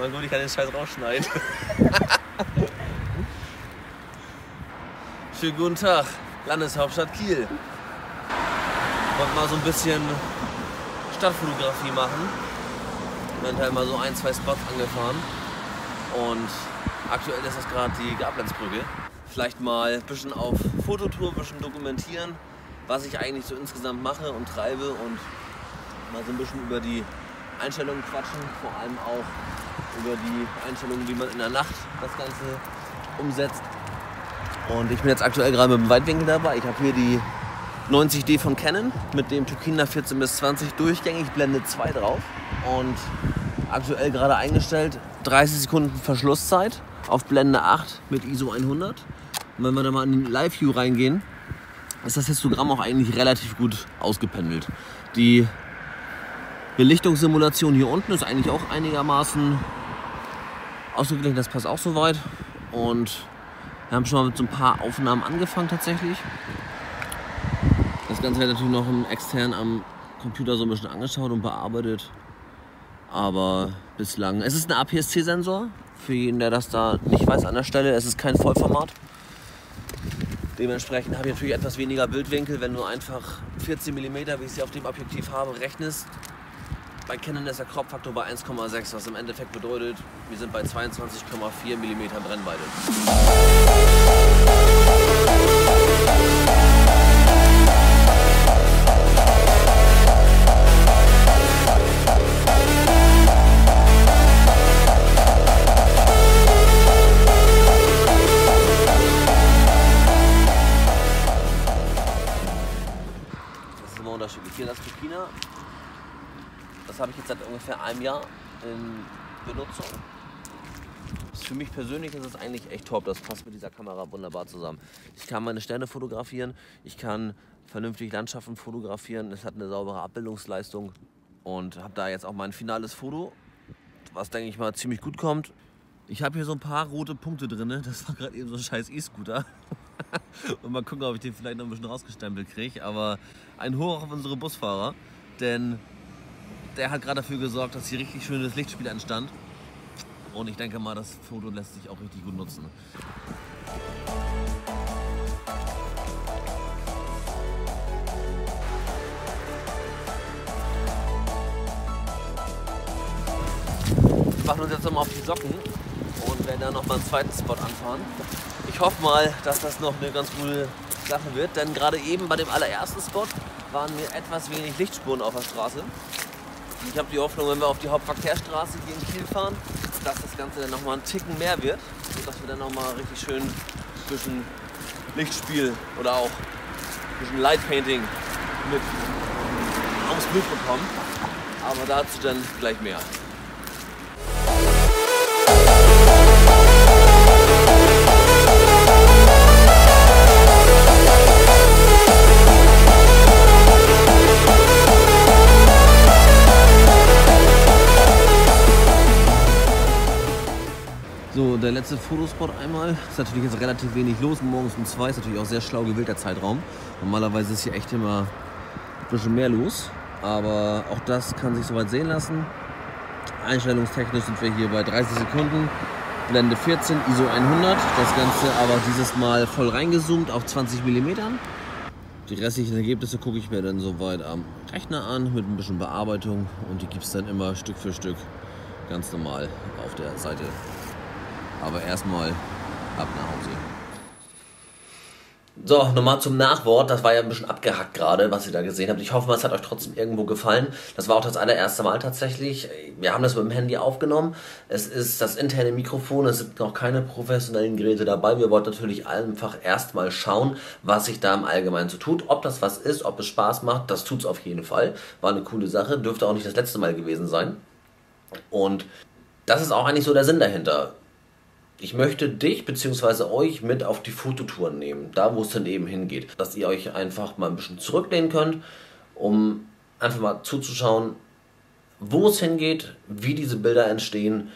Na gut, ich kann den Scheiß rausschneiden. Schönen guten Tag, Landeshauptstadt Kiel. Wollte mal so ein bisschen Stadtfotografie machen. Ich bin halt mal so ein, zwei Spots angefahren. Und aktuell ist das gerade die Gablenzbrücke. Vielleicht mal ein bisschen auf Fototour, ein bisschen dokumentieren, was ich eigentlich so insgesamt mache und treibe, und mal so ein bisschen über die Einstellungen quatschen, vor allem auch über die Einstellungen, wie man in der Nacht das Ganze umsetzt. Und ich bin jetzt aktuell gerade mit dem Weitwinkel dabei. Ich habe hier die 90D von Canon mit dem Tokina 14-20 durchgängig, Blende 2 drauf, und aktuell gerade eingestellt 30 Sekunden Verschlusszeit auf Blende 8 mit ISO 100. Und wenn wir da mal in den Live-View reingehen, ist das Histogramm auch eigentlich relativ gut ausgependelt. Die Belichtungssimulation hier unten ist eigentlich auch einigermaßen ausgeglichen, das passt auch soweit. Und wir haben schon mal mit so ein paar Aufnahmen angefangen tatsächlich. Das Ganze wird natürlich noch extern am Computer so ein bisschen angeschaut und bearbeitet. Aber bislang, es ist ein APS-C-Sensor, für jeden, der das da nicht weiß an der Stelle, es ist kein Vollformat. Dementsprechend habe ich natürlich etwas weniger Bildwinkel, wenn du einfach 14 mm, wie ich sie auf dem Objektiv habe, rechnest. Bei Canon ist der Crop-Faktor bei 1,6, was im Endeffekt bedeutet, wir sind bei 22,4 mm Brennweite. Das ist immer unterschiedlich. Hier das Tokina. Das habe ich jetzt seit ungefähr einem Jahr in Benutzung. Für mich persönlich ist es eigentlich echt top. Das passt mit dieser Kamera wunderbar zusammen. Ich kann meine Sterne fotografieren, ich kann vernünftig Landschaften fotografieren. Es hat eine saubere Abbildungsleistung, und habe da jetzt auch mein finales Foto, was denke ich mal ziemlich gut kommt. Ich habe hier so ein paar rote Punkte drin. Das war gerade eben so ein scheiß E-Scooter. Und mal gucken, ob ich den vielleicht noch ein bisschen rausgestempelt kriege. Aber ein Hoch auf unsere Busfahrer, denn der hat gerade dafür gesorgt, dass hier richtig schönes Lichtspiel entstand, und ich denke mal, das Foto lässt sich auch richtig gut nutzen. Wir machen uns jetzt nochmal auf die Socken und werden dann nochmal einen zweiten Spot anfahren. Ich hoffe mal, dass das noch eine ganz coole Sache wird, denn gerade eben bei dem allerersten Spot waren mir etwas wenig Lichtspuren auf der Straße. Ich habe die Hoffnung, wenn wir auf die Hauptverkehrsstraße hier in Kiel fahren, dass das Ganze dann nochmal einen Ticken mehr wird, sodass wir dann nochmal richtig schön zwischen Lichtspiel oder auch zwischen Lightpainting mit aufs Bild bekommen. Aber dazu dann gleich mehr. So, der letzte Fotospot einmal. Ist natürlich jetzt relativ wenig los, morgens um 2, ist natürlich auch sehr schlau gewählt, der Zeitraum. Normalerweise ist hier echt immer ein bisschen mehr los, aber auch das kann sich soweit sehen lassen. Einstellungstechnisch sind wir hier bei 30 Sekunden, Blende 14, ISO 100, das Ganze aber dieses Mal voll reingezoomt auf 20 mm. Die restlichen Ergebnisse gucke ich mir dann soweit am Rechner an, mit ein bisschen Bearbeitung, und die gibt es dann immer Stück für Stück ganz normal auf der Seite. Aber erstmal ab nach Hause. So, nochmal zum Nachwort. Das war ja ein bisschen abgehackt gerade, was ihr da gesehen habt. Ich hoffe mal, es hat euch trotzdem irgendwo gefallen. Das war auch das allererste Mal tatsächlich. Wir haben das mit dem Handy aufgenommen. Es ist das interne Mikrofon. Es sind noch keine professionellen Geräte dabei. Wir wollten natürlich einfach erstmal schauen, was sich da im Allgemeinen so tut. Ob das was ist, ob es Spaß macht, das tut's auf jeden Fall. War eine coole Sache. Dürfte auch nicht das letzte Mal gewesen sein. Und das ist auch eigentlich so der Sinn dahinter. Ich möchte dich bzw. euch mit auf die Fototouren nehmen, da wo es dann eben hingeht. Dass ihr euch einfach mal ein bisschen zurücklehnen könnt, um einfach mal zuzuschauen, wo es hingeht, wie diese Bilder entstehen,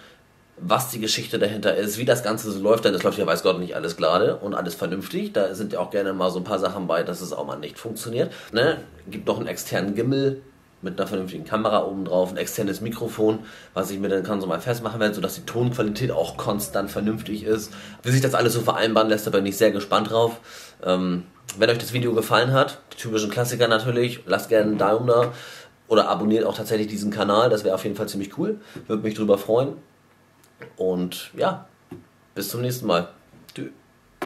was die Geschichte dahinter ist, wie das Ganze so läuft. Denn das läuft ja weiß Gott nicht alles gerade und alles vernünftig. Da sind ja auch gerne mal so ein paar Sachen bei, dass es auch mal nicht funktioniert. Ne? Gibt noch einen externen Gimbal. mit einer vernünftigen Kamera oben drauf, ein externes Mikrofon, was ich mir dann kann so mal festmachen werde, sodass die Tonqualität auch konstant vernünftig ist. Wie sich das alles so vereinbaren lässt, da bin ich sehr gespannt drauf. Wenn euch das Video gefallen hat, die typischen Klassiker natürlich, lasst gerne einen Daumen da oder abonniert auch tatsächlich diesen Kanal, das wäre auf jeden Fall ziemlich cool, würde mich drüber freuen. Und ja, bis zum nächsten Mal.